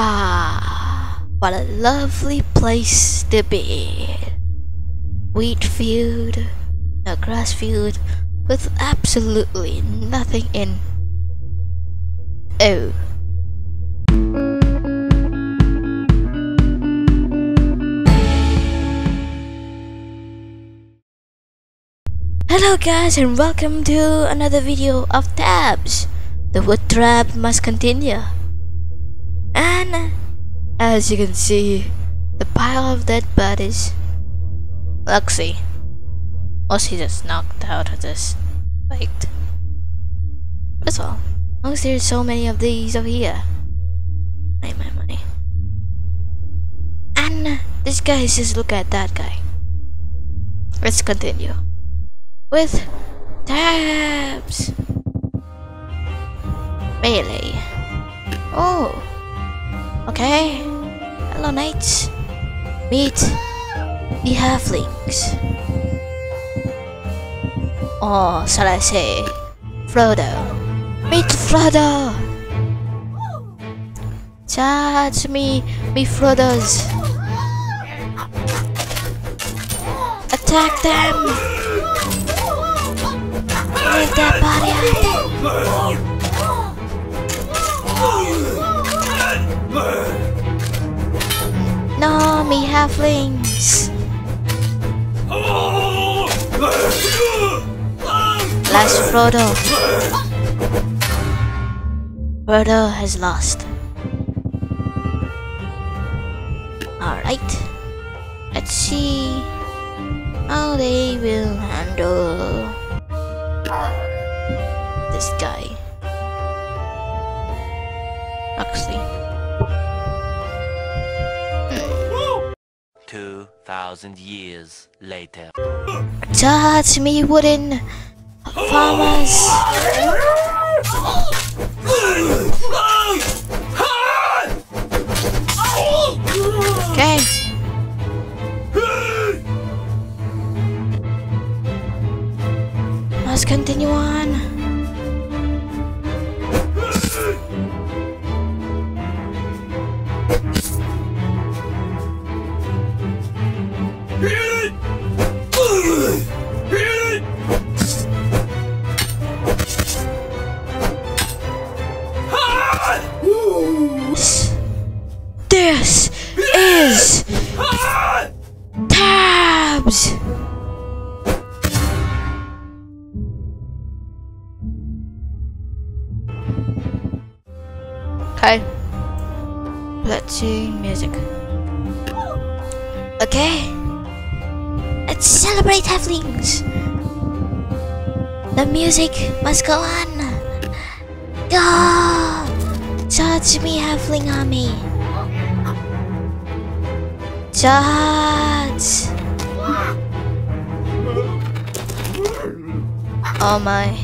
Ah, what a lovely place to be. Wheat field, a grass field with absolutely nothing in. Oh. Hello guys and welcome to another video of Tabs. The wood trap must continue. And as you can see, the pile of dead bodies. Luxie was just knocked out of this fight. That's all. Unless there's so many of these over here. My. And this guy is just look at that guy. Let's continue with Tabs melee. Oh. Okay, hello knights, meet the halflings, or shall I say, Frodo. Meet Frodo! Charge me Frodo's! Attack them! Leave their body up! No, me halflings! Last Frodo. Frodo has lost. Alright. Let's see how they will handle this guy. Luxie. 2,000 years later. Charge me, wooden farmers! Okay. Let's continue on. This is Tabs! Okay. Let's see music. Okay. Let's celebrate halflings! The music must go on! Go! Charge me, halfling army! Charge! Oh my.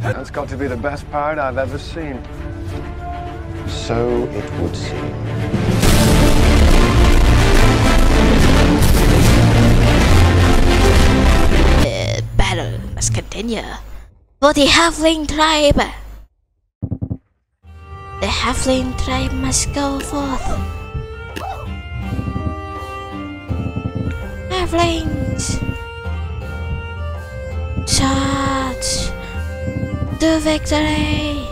That's got to be the best part I've ever seen. So it would seem. Must continue for the halfling tribe. The halfling tribe must go forth. Halflings, charge to victory.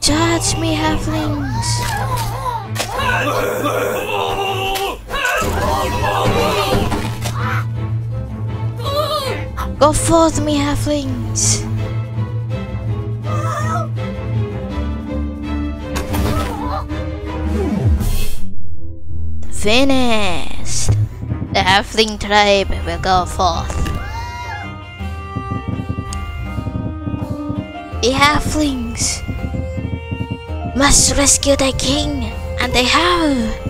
Charge me, halflings. Go forth, me halflings! Finished! The halfling tribe will go forth. The halflings must rescue their king. And they have!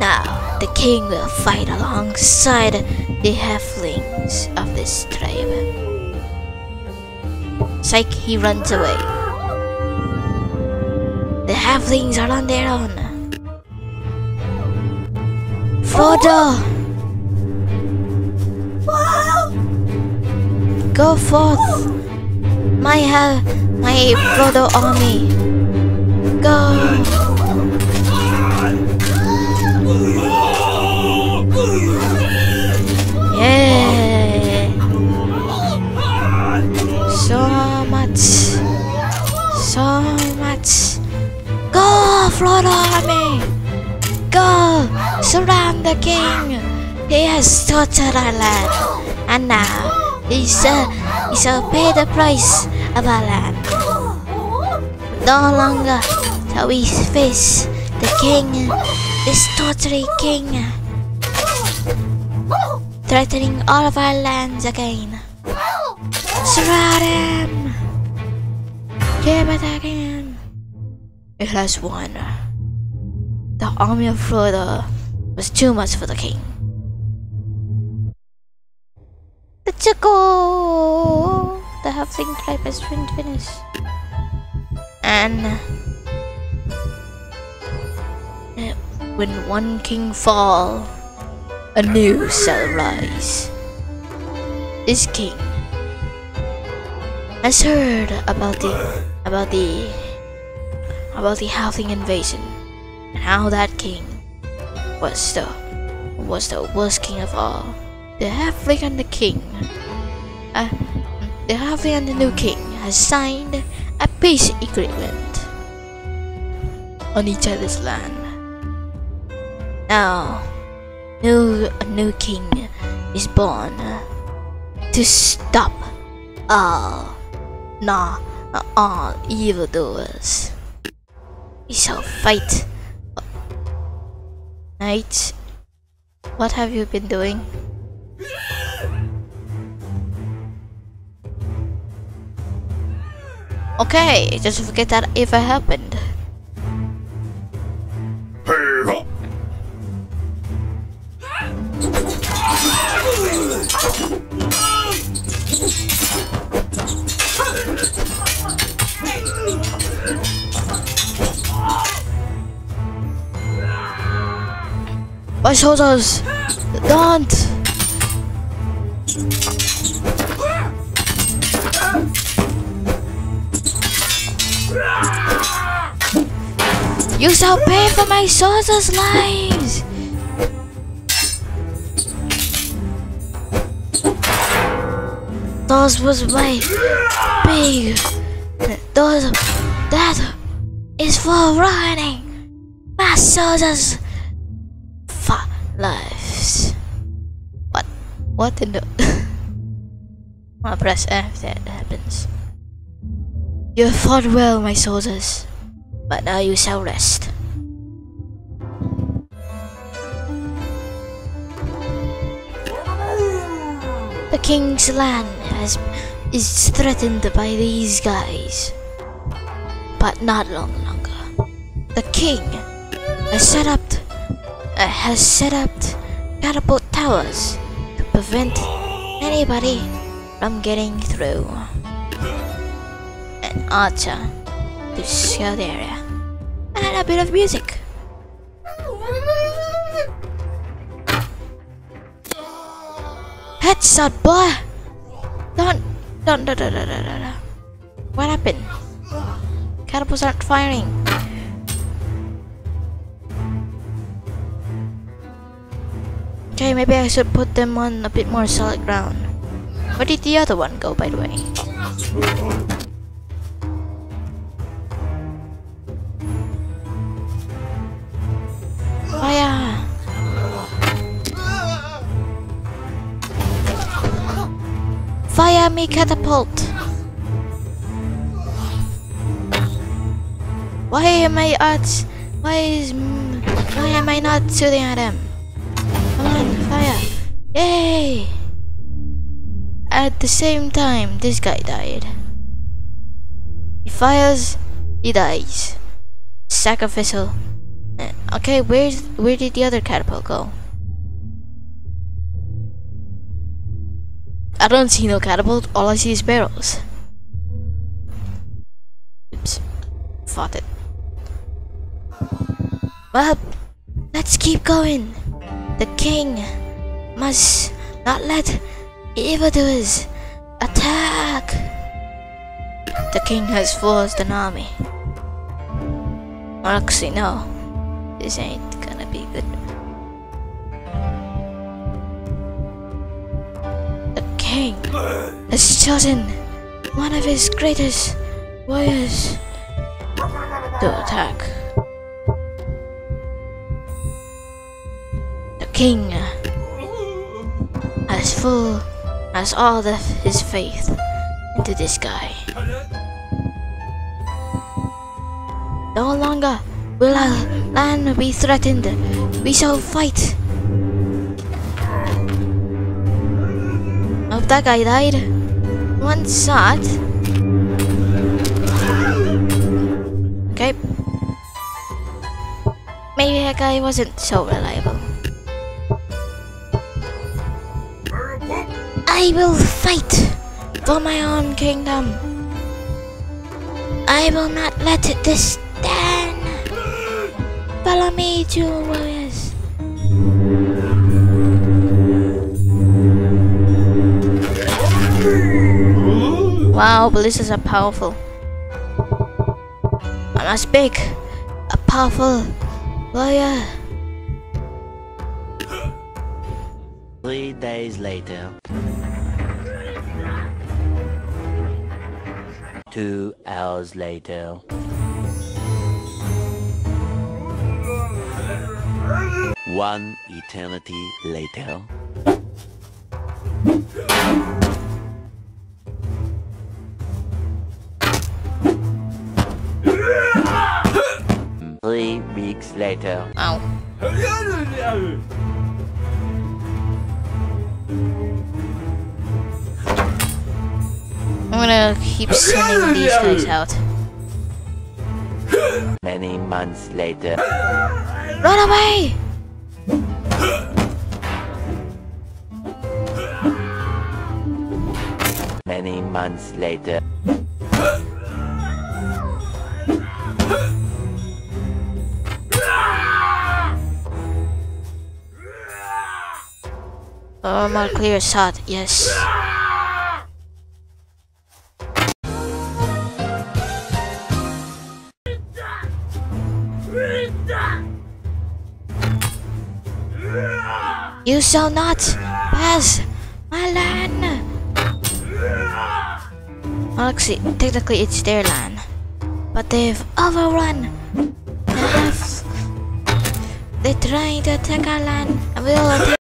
Now, the king will fight alongside the halflings of this tribe. Psych, he runs away. The halflings are on their own. Frodo! Go forth my Frodo army. Go! So much. Go, Frodo army! Go! Surround the king! He has tortured our land, and now he shall pay the price of our land. No longer shall we face the king, this torturing king, threatening all of our lands again. Surround him! Give it again. It has won. The army of Frodo was too much for the king. The chico! The halfling tribe has been finished. And when one king fall, a new shall rise. This king has heard about the halfling invasion, and how that king was the worst king of all. The halfling and the new king has signed a peace agreement on each other's land. Now, a new king is born to stop all evildoers. We shall fight. Knight, what have you been doing? Okay, just forget that ever happened. My soldiers, don't! You shall pay for my soldiers' lives! That is for running my soldiers' lives. What in the I'll press F, that happens. You fought well, my soldiers, but now you shall rest. The king's land is threatened by these guys, but not long longer. The king has set up catapult towers to prevent anybody from getting through. An archer to scout the area, and a bit of music. Headshot, boy! Don't. What happened? Catapults aren't firing. Okay, maybe I should put them on a bit more solid ground. Where did the other one go, by the way? Fire! Fire me, catapult! Why am I not shooting at him? Yay! At the same time, this guy died. He fires, he dies. Sacrificial. Okay, where did the other catapult go? I don't see no catapult, all I see is barrels. Oops. Fought it. Well, let's keep going. The king must not let evildoers attack. The king has forced an army. Luxie, no. This ain't gonna be good. The king has chosen one of his greatest warriors to attack. The king has full as all of his faith into this guy. No longer will our land be threatened. We shall fight. If that guy died, one shot. Okay. Maybe that guy wasn't so reliable. I will fight for my own kingdom. I will not let this stand. Follow me, two warriors. Wow, blizzards are powerful. I must pick a powerful warrior. 3 days later. 2 hours later. One eternity later. Three weeks later. Ow. I'm gonna keep sending these guys out. Many months later. Run away! Many months later. Oh, my clear shot, yes. You shall not pass my land. Luxie, technically it's their land, but they've overrun. They're trying to attack our land.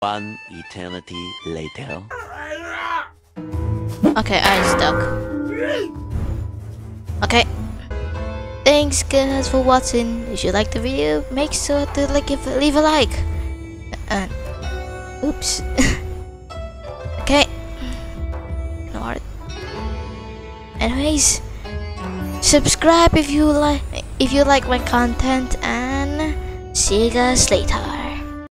One eternity later. Okay, I'm stuck. Okay. Thanks guys for watching. If you like the video, make sure to leave a like. Oops. Okay. No heart. Anyways, subscribe if you like my content, and see you guys later.